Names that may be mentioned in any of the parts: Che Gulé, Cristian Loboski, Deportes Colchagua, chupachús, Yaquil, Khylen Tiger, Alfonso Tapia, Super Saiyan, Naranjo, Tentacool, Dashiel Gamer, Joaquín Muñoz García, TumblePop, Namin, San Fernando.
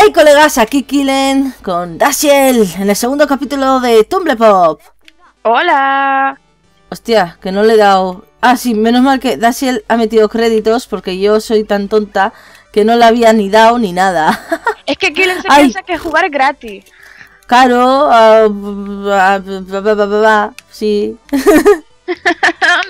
Hey colegas, aquí Khylen con Dashiel en el segundo capítulo de TumblePop. Hola. Hostia, que no le he dado. Ah, sí, menos mal que Dashiel ha metido créditos porque yo soy tan tonta que no le había ni dado ni nada. Es que Khylen se piensa que jugar es gratis. Claro. Sí.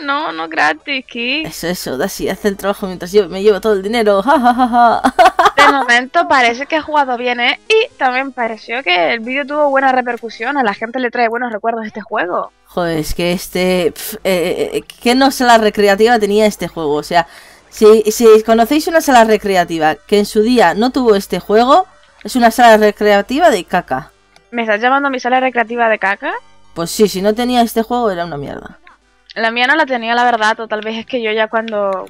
No, no gratis, ¿qué? Eso, Dashiel, hace el trabajo mientras yo me llevo todo el dinero. De momento parece que he jugado bien, ¿eh? Y también pareció que el vídeo tuvo buena repercusión, a la gente le trae buenos recuerdos este juego. Joder, es que ¿qué no sala recreativa tenía este juego? O sea, si conocéis una sala recreativa que en su día no tuvo este juego, es una sala recreativa de caca. ¿Me estás llamando mi sala recreativa de caca? Pues sí, si no tenía este juego era una mierda. La mía no la tenía, la verdad, o tal vez es que yo ya cuando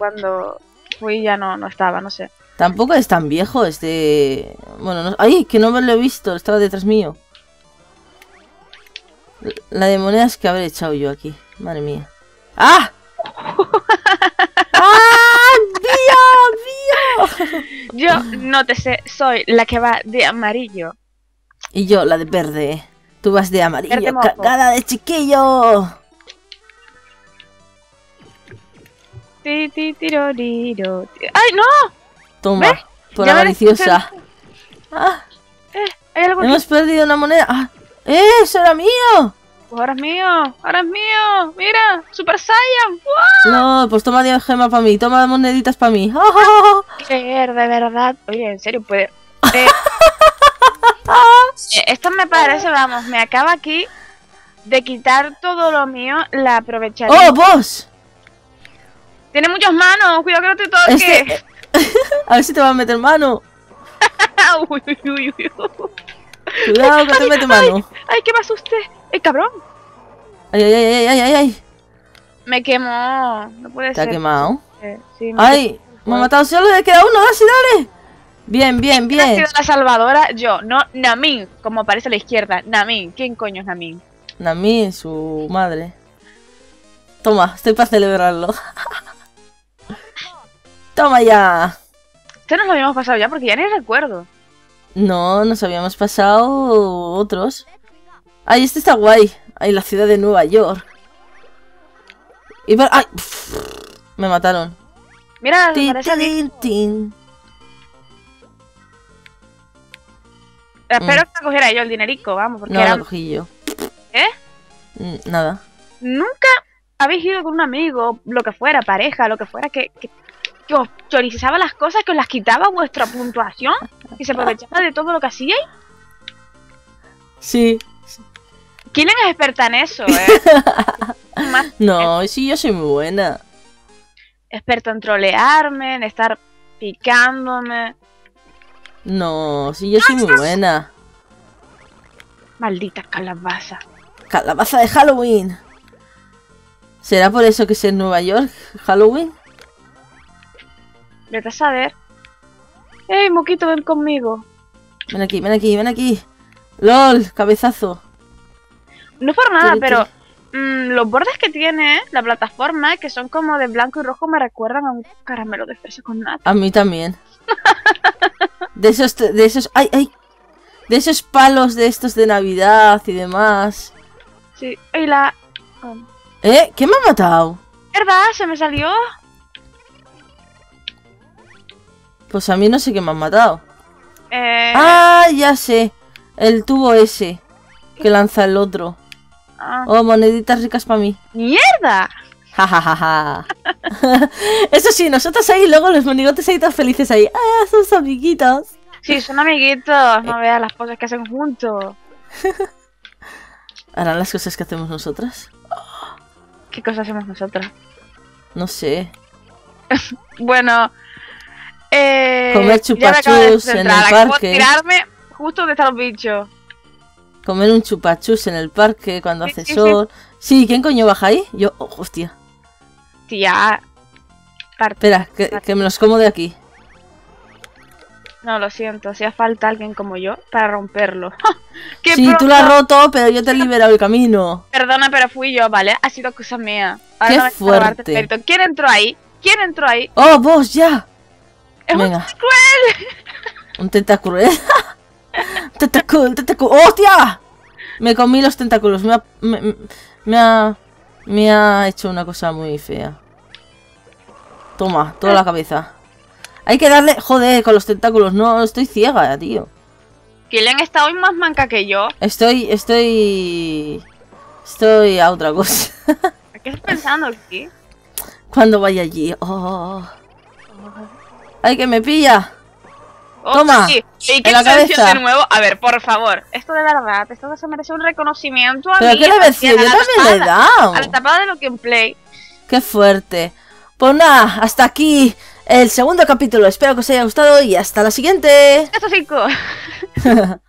fui ya no estaba, no sé. Tampoco es tan viejo este... Bueno, no... ¡Ay! Que no me lo he visto, estaba detrás mío. La de monedas que habré echado yo aquí. Madre mía. ¡Ah! ¡Ah! ¡Dios! ¡Dios! Yo, no te sé, soy la que va de amarillo. Y yo, la de verde. Tú vas de amarillo, cagada de chiquillo. ¡Ay, no! Toma, ¿ves? Por avariciosa. Ah, ¿hay algo hemos aquí? Perdido una moneda. Ah, ¡eso era mío! Pues ahora es mío, ahora es mío. Mira, Super Saiyan. ¡Wow! No, pues toma 10 gemas para mí, toma moneditas para mí. ¡Oh! De verdad. Oye, en serio, pues... esto me parece, vamos, me acaba aquí de quitar todo lo mío, la aprovecharé. ¡Oh, vos! Tiene muchas manos, cuidado que no te toques. A ver si te vas a meter mano. Uy, uy, uy. Cuidado que te mete mano. Ay, que me asusté. ¡Ay, cabrón! Ay, ay, ay, ay, ay, ay. Me quemó. No puede ser. ¿Te ha quemado? Sí, ay, me ha matado solo. Le queda uno, Dashiel, dale. Bien, bien, bien. ¿Quién ha sido la salvadora? Yo, no Namin, como aparece a la izquierda. Namin, ¿quién coño es Namin? Namin, su madre. Toma, estoy para celebrarlo. ¡Toma ya! Este nos lo habíamos pasado ya porque ya ni recuerdo. No, nos habíamos pasado otros. ¡Ay, este está guay! ¡Ay, la ciudad de Nueva York! Y para... ¡Ay! Me mataron. Mira, me parece tin, tin, tin. Espero que cogiera yo el dinerico, vamos. Porque no, lo cogí yo. ¿Eh? Nada. Nunca habéis ido con un amigo, lo que fuera, pareja, lo que fuera, que os chorizaba las cosas, que os las quitaba vuestra puntuación y se aprovechaba de todo lo que hacíais. Sí. ¿Quién es experta en eso, No, sí, yo soy muy buena. Experta en trolearme, en estar picándome. No, sí, yo soy muy buena. Maldita calabaza. Calabaza de Halloween. ¿Será por eso que es en Nueva York Halloween? Vete a saber. ¡Ey, moquito, ven conmigo! Ven aquí, ven aquí, ven aquí. ¡Lol! Cabezazo. No es por nada, pero los bordes que tiene la plataforma, que son como de blanco y rojo, me recuerdan a un caramelo de fresa con nata. A mí también. De esos... ¡Ay, ay! De esos palos de estos de Navidad y demás. Sí, y la... ¿Eh? ¿Qué me ha matado? ¿Verdad? Se me salió... Pues a mí no sé qué me han matado. ¡Ah, ya sé! El tubo ese que lanza el otro. Oh, moneditas ricas para mí. ¡Mierda! ¡Ja! Eso sí, nosotros ahí, luego los monigotes ahí todos felices ahí. ¡Ah, son amiguitos! Sí, son amiguitos. No veas las cosas que hacen juntos. ¿Harán las cosas que hacemos nosotras? ¿Qué cosas hacemos nosotras? No sé. Bueno... comer chupachús en el parque. Tirarme justo donde están los bichos. Comer un chupachús en el parque cuando hace sol. Sí, ¿quién coño baja ahí? Yo, oh, hostia. Tía. Espera, que me los como de aquí. No, lo siento, hacía falta alguien como yo para romperlo. Sí, tú lo has roto, pero yo te he liberado el camino. Perdona, pero fui yo, ¿vale? Ha sido cosa mía. Ahora qué fuerte. ¿Quién entró ahí? ¿Quién entró ahí? ¡Oh, vos ya! ¡Es un tenta cruel! ¡Un tenta cruel! Tentacool, tentacool. ¡Hostia! Me comí los tentáculos. Me ha hecho una cosa muy fea. Toma, toda la cabeza. Hay que darle... Joder, con los tentáculos. No, estoy ciega, tío. Khylen está hoy más manca que yo. Estoy a otra cosa. ¿A qué estás pensando aquí? Cuando vaya allí. Oh. ¡Ay, que me pilla! Oh, ¡toma! Sí. ¿Y qué extensión de nuevo? A ver, por favor. Esto de verdad, esto se merece un reconocimiento a mí. ¿Pero qué le decía? Yo también le he dado. A la tapada de lo que play. ¡Qué fuerte! Pues nada, hasta aquí el segundo capítulo. Espero que os haya gustado y hasta la siguiente. ¡Hasta 5!